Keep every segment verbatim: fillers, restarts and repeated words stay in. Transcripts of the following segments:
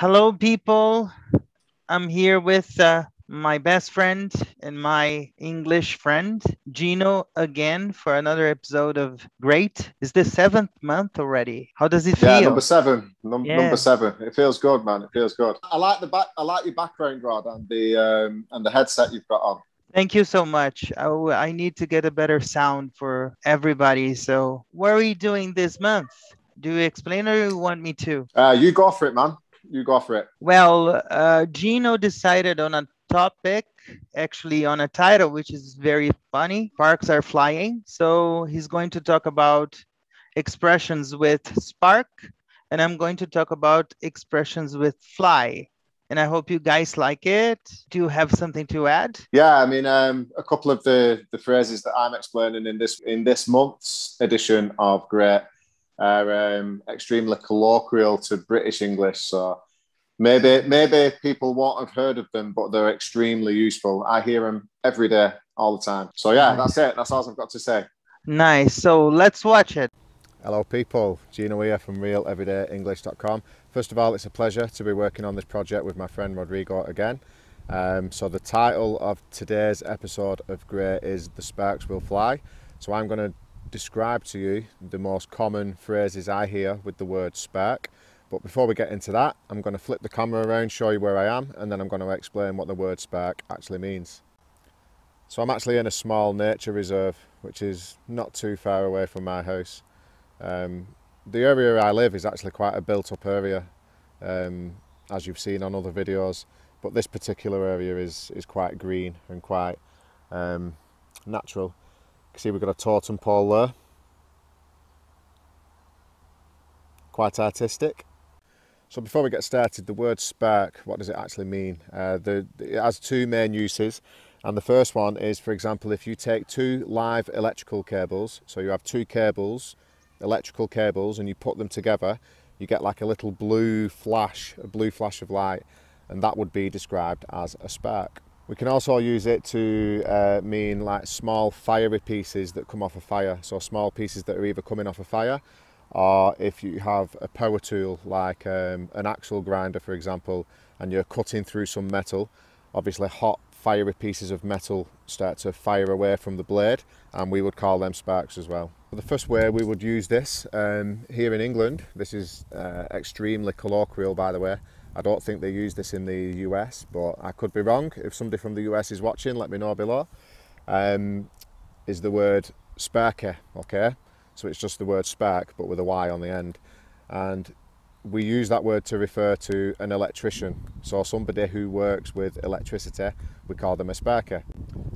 Hello, people. I'm here with uh, my best friend and my English friend, Gino, again for another episode of Great. It's the seventh month already. How does it feel? Yeah, number seven. Num yeah. Number seven. It feels good, man. It feels good. I like the back. I like your background, Rod, and the um, and the headset you've got on. Thank you so much. I, I need to get a better sound for everybody. So, what are we doing this month? Do you explain, or you want me to? Uh, you go for it, man. You go for it. Well, uh, Gino decided on a topic, actually on a title, which is very funny. Sparks are flying. So he's going to talk about expressions with spark, and I'm going to talk about expressions with fly. And I hope you guys like it. Do you have something to add? Yeah, I mean, um, a couple of the, the phrases that I'm explaining in this in this month's edition of Great are um, extremely colloquial to British English. So maybe maybe people won't have heard of them, but they're extremely useful. I hear them every day, all the time. So yeah, nice. That's it. That's all I've got to say. Nice. So let's watch it. Hello, people. Gino here from real everyday english dot com. First of all, it's a pleasure to be working on this project with my friend Rodrigo again. Um, so the title of today's episode of Great is The Sparks Will Fly. So I'm going to describe to you the most common phrases I hear with the word spark. But before we get into that, I'm going to flip the camera around, show you where I am, and then I'm going to explain what the word spark actually means. So I'm actually in a small nature reserve, which is not too far away from my house. Um, the area I live is actually quite a built-up area, um, as you've seen on other videos, but this particular area is, is quite green and quite um, natural. See, we've got a totem pole there, quite artistic. So before we get started, the word spark, what does it actually mean? Uh, the, it has two main uses, and the first one is, for example, if you take two live electrical cables, so you have two cables, electrical cables, and you put them together, you get like a little blue flash, a blue flash of light, and that would be described as a spark. We can also use it to uh, mean like small fiery pieces that come off a fire. So small pieces that are either coming off a fire, or if you have a power tool like um, an axle grinder, for example, and you're cutting through some metal, obviously hot fiery pieces of metal start to fire away from the blade, and we would call them sparks as well. The first way we would use this um, here in England, this is uh, extremely colloquial, by the way. I don't think they use this in the U S, but I could be wrong. If somebody from the U S is watching, let me know below. Um, is the word sparky, okay? So it's just the word spark, but with a Y on the end. And we use that word to refer to an electrician. So somebody who works with electricity, we call them a sparky.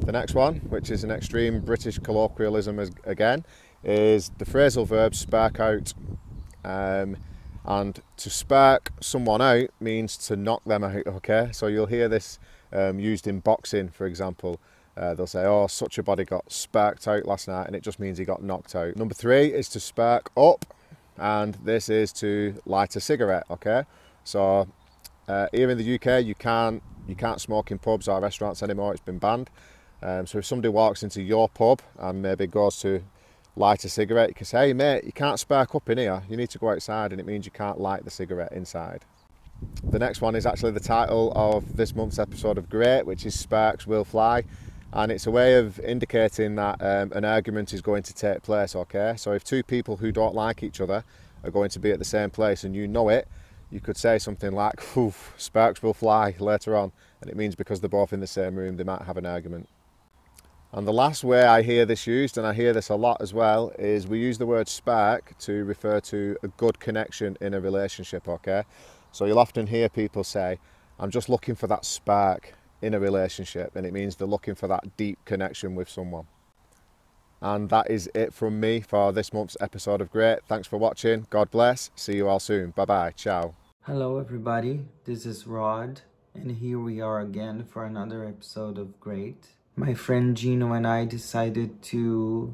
The next one, which is an extreme British colloquialism as, again, is the phrasal verb spark out. Um, And to spark someone out means to knock them out, okay? So you'll hear this um, used in boxing, for example. Uh, they'll say, oh, such a body got sparked out last night, and it just means he got knocked out. Number three is to spark up, and this is to light a cigarette, okay? So uh, here in the U K, you can't, you can't smoke in pubs or restaurants anymore. It's been banned. Um, so if somebody walks into your pub and maybe goes to light a cigarette, you can say, hey mate, you can't spark up in here, you need to go outside, and it means you can't light the cigarette inside. The next one is actually the title of this month's episode of Great, which is Sparks Will Fly, and it's a way of indicating that um, an argument is going to take place, okay? So if two people who don't like each other are going to be at the same place and you know it, you could say something like, oof, sparks will fly later on, and it means because they're both in the same room, they might have an argument. And the last way I hear this used, and I hear this a lot as well, is we use the word spark to refer to a good connection in a relationship, okay? So you'll often hear people say, I'm just looking for that spark in a relationship, and it means they're looking for that deep connection with someone. And that is it from me for this month's episode of Great. Thanks for watching. God bless. See you all soon. Bye-bye. Ciao. Hello, everybody. This is Rod, and here we are again for another episode of Great. My friend Gino and I decided to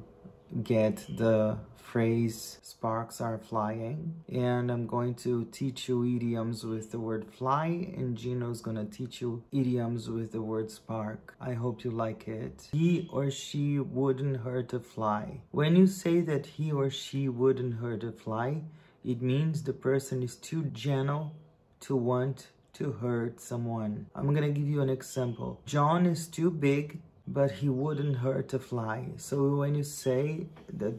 get the phrase sparks are flying, and I'm going to teach you idioms with the word fly, and Gino's gonna teach you idioms with the word spark. I hope you like it. He or she wouldn't hurt a fly. When you say that he or she wouldn't hurt a fly, it means the person is too gentle to want to hurt someone. I'm gonna give you an example. John is too big, but he wouldn't hurt a fly. So when you say that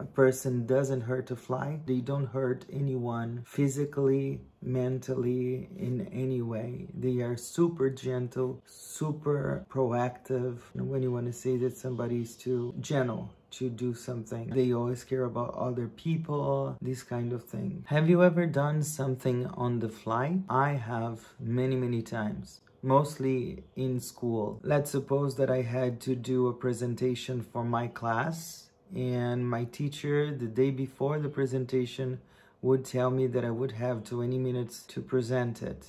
a person doesn't hurt a fly, they don't hurt anyone physically, mentally, in any way. They are super gentle, super proactive. And when you want to say that somebody is too gentle to do something, they always care about other people, this kind of thing. Have you ever done something on the fly? I have many, many times. Mostly in school. Let's suppose that I had to do a presentation for my class, and my teacher, the day before the presentation, would tell me that I would have twenty minutes to present it.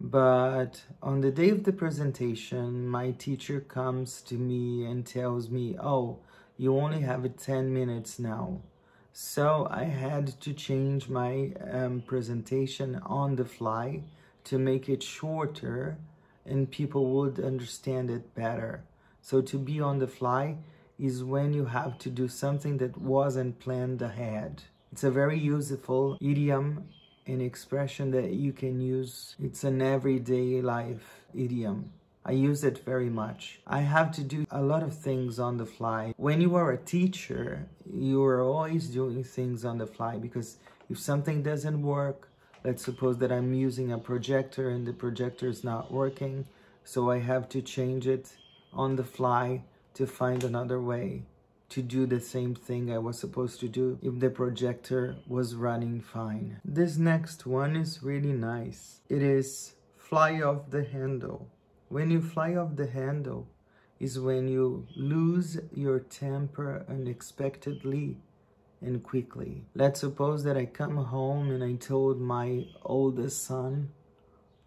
But on the day of the presentation, my teacher comes to me and tells me, oh, you only have ten minutes now. So I had to change my um, presentation on the fly to make it shorter and people would understand it better. So to be on the fly is when you have to do something that wasn't planned ahead. It's a very useful idiom, an expression that you can use. It's an everyday life idiom. I use it very much. I have to do a lot of things on the fly. When you are a teacher, you are always doing things on the fly, because if something doesn't work, let's suppose that I'm using a projector and the projector is not working, so I have to change it on the fly to find another way to do the same thing I was supposed to do if the projector was running fine. This next one is really nice. It is fly off the handle. When you fly off the handle is when you lose your temper unexpectedly and quickly. Let's suppose that I come home and I told my oldest son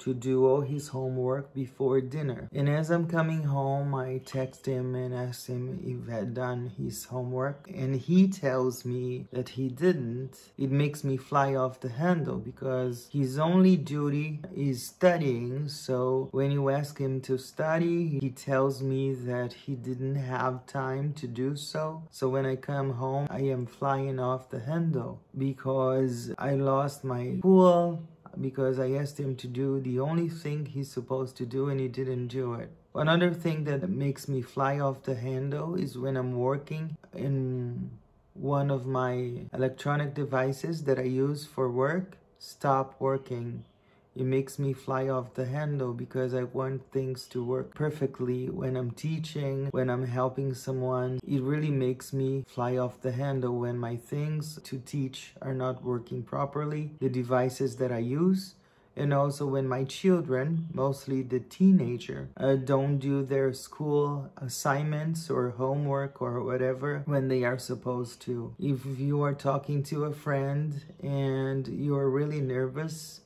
to do all his homework before dinner. And as I'm coming home, I text him and ask him if he had done his homework. And he tells me that he didn't. It makes me fly off the handle, because his only duty is studying. So when you ask him to study, he tells me that he didn't have time to do so. So when I come home, I am flying off the handle because I lost my cool, because I asked him to do the only thing he's supposed to do and he didn't do it. Another thing that makes me fly off the handle is when I'm working and one of my electronic devices that I use for work stop working. It makes me fly off the handle because I want things to work perfectly when I'm teaching, when I'm helping someone. It really makes me fly off the handle when my things to teach are not working properly, the devices that I use, and also when my children, mostly the teenager, uh, don't do their school assignments or homework or whatever when they are supposed to. If you are talking to a friend and you are really nervous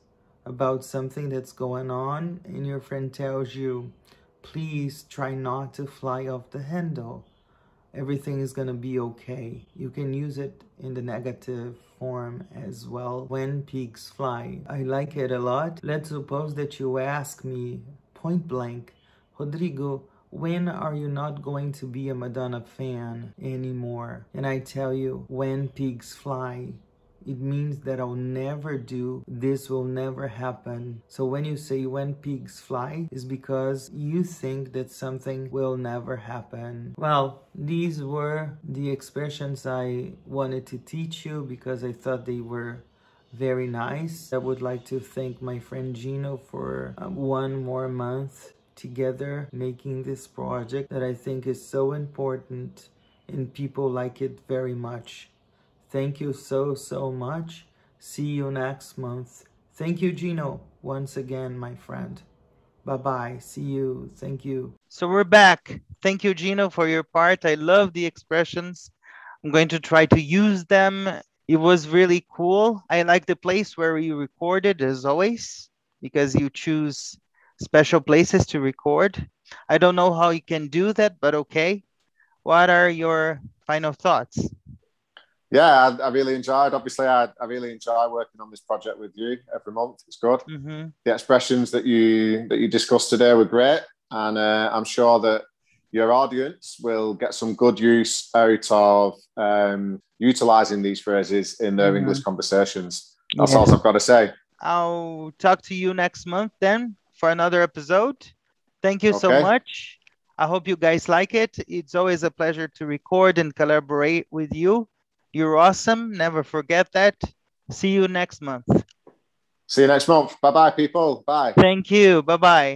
about something that's going on and your friend tells you, please try not to fly off the handle. Everything is gonna be okay. You can use it in the negative form as well. When pigs fly. I like it a lot. Let's suppose that you ask me point blank, Rodrigo, when are you not going to be a Madonna fan anymore? And I tell you, when pigs fly. It means that I'll never do, this will never happen. So when you say when pigs fly, is because you think that something will never happen. Well, these were the expressions I wanted to teach you because I thought they were very nice. I would like to thank my friend Gino for um, one more month together making this project that I think is so important and people like it very much. Thank you so, so much. See you next month. Thank you, Gino, once again, my friend. Bye-bye. See you. Thank you. So we're back. Thank you, Gino, for your part. I love the expressions. I'm going to try to use them. It was really cool. I like the place where we recorded, as always, because you choose special places to record. I don't know how you can do that, but okay. What are your final thoughts? Yeah, I, I really enjoyed. Obviously, I, I really enjoy working on this project with you every month. It's good. Mm-hmm. The expressions that you that you discussed today were great, and uh, I'm sure that your audience will get some good use out of um, utilising these phrases in their mm-hmm. English conversations. That's yeah. all I've got to say. I'll talk to you next month then for another episode. Thank you okay. so much. I hope you guys like it. It's always a pleasure to record and collaborate with you. You're awesome. Never forget that. See you next month. See you next month. Bye-bye, people. Bye. Thank you. Bye-bye.